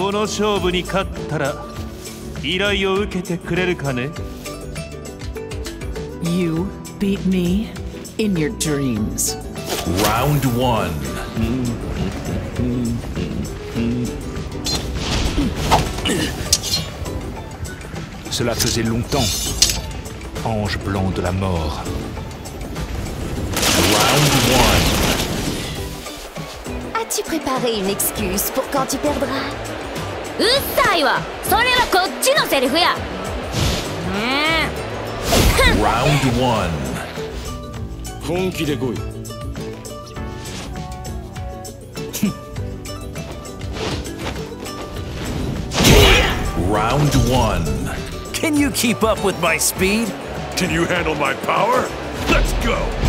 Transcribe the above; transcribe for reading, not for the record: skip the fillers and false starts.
この勝負に勝ったら依頼を受けてくれるかね? You beat me in your dreams. Round one. Cela faisait longtemps. Ange blanc de la mort. Round 1. As-tu préparé une excuse pour quand tu perdras? Ussaiwa, sorela kocchi no serifu ya. Round 1. Honki de koi. Round 1. Can you keep up with my speed? Can you handle my power? Let's go.